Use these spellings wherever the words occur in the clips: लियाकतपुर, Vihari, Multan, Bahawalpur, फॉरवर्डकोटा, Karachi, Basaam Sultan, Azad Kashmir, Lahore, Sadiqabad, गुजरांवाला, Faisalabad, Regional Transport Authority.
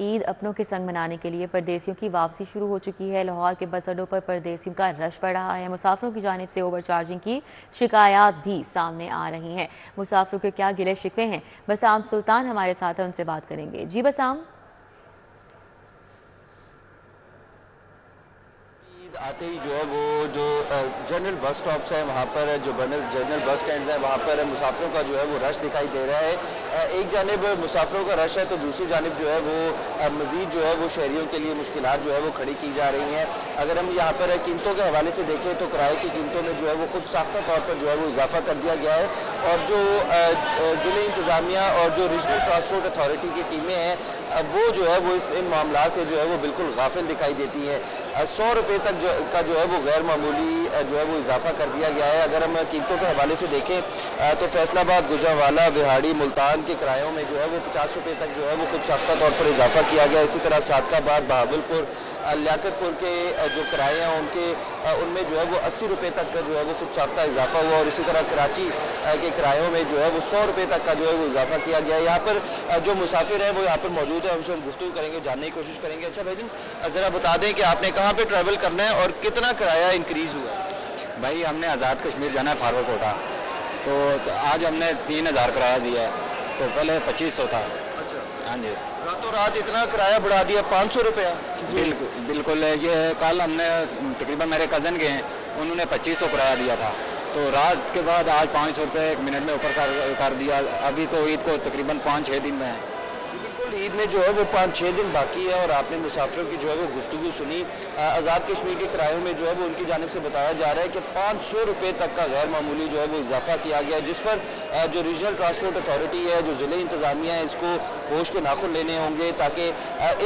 ईद अपनों के संग मनाने के लिए परदेसियों की वापसी शुरू हो चुकी है। लाहौर के बस अड्डों पर परदेसियों का रश बढ़ रहा है। मुसाफिरों की जानिब से ओवरचार्जिंग की शिकायत भी सामने आ रही हैं। मुसाफिरों के क्या गिले शिकवे हैं। बसाम सुल्तान हमारे साथ हैं, उनसे बात करेंगे। जी बसाम, आते ही जो है वो जो जनरल बस स्टॉप्स हैं वहाँ पर जो जनरल बस स्टैंड हैं वहाँ पर मुसाफिरों का जो है वो रश दिखाई दे रहा है। एक जानिब मुसाफिरों का रश है तो दूसरी जानिब जो है वो मज़ीद जो है वो शहरियों के लिए मुश्किल जो है वो खड़ी की जा रही हैं। अगर हम यहाँ पर कीमतों के हवाले से देखें तो किराए की कीमतों में जो है वो खुद साख्ता तौर पर जो है वो इजाफा कर दिया गया है और जो ज़िले इंतज़ामिया और जो रीजनल ट्रांसपोर्ट अथॉरिटी की टीमें हैं वो जो है वो इन मामला से जो है वो बिल्कुल गाफिल दिखाई देती हैं। 100 रुपये तक का जो है वो गैर मामूली जो है वो इजाफा कर दिया गया है। अगर हम कीमतों के हवाले से देखें तो फैसलाबाद, गुजरांवाला, विहाड़ी, मुल्तान के किरायों में जो है वो 50 रुपये तक जो है वो खुद साख्ता तौर पर इजाफा किया गया। इसी तरह सादकाबाद, बहावलपुर, लियाकतपुर के जो किराए हैं उनमें जो है वो 80 रुपये तक का जो है वो खुद साख्ता इजाफा हुआ और इसी तरह कराची के किरायों में जो है वो 100 रुपये तक का जो है वो इजाफा किया गया। यहाँ पर जो मुसाफिर हैं वो यहाँ पर मौजूद है, उनसे हम गुफ्तगू करेंगे, जानने की कोशिश करेंगे। अच्छा भाई जी, ज़रा बता दें कि आपने कहाँ पर ट्रैवल करना है और कितना किराया इंक्रीज़ हुआ? भाई हमने आज़ाद कश्मीर जाना है, फॉरवर्डकोटा, तो आज हमने 3000 किराया दिया है, तो पहले 2500 था। अच्छा, हाँ जी, रातों रात इतना किराया बढ़ा दिया, 500 रुपया। बिल्कुल, ये कल हमने तकरीबन मेरे कज़न के हैं, उन्होंने 2500 किराया दिया था, तो रात के बाद आज 500 रुपये 1 मिनट में ऊपर कर दिया। अभी तो ईद को तकरीबन 5-6 दिन में है, ईद में जो है वो 5-6 दिन बाकी है और आपने मुसाफिरों की जो है वो गुफ्तगू सुनी। आज़ाद कश्मीर के किरायों में जो है वो उनकी जानिब से बताया जा रहा है कि 500 रुपये तक का गैर मामूली जो है वो इजाफा किया गया है, जिस पर जो रीजनल ट्रांसपोर्ट अथॉरिटी है, जो ज़िले इंतज़ामिया है, इसको होश के नाखुन लेने होंगे ताकि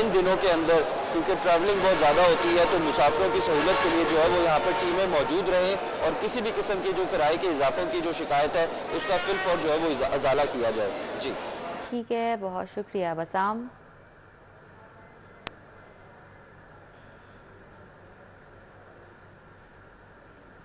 इन दिनों के अंदर, क्योंकि ट्रैवलिंग बहुत ज़्यादा होती है, तो मुसाफिरों की सहूलत के लिए जो है वो यहाँ पर टीमें मौजूद रहें और किसी भी किस्म की जो किराए के इजाफों की जो शिकायत है उसका फिलफौर जो है वो अजाला किया जाए। जी ठीक है, बहुत शुक्रिया बसाम।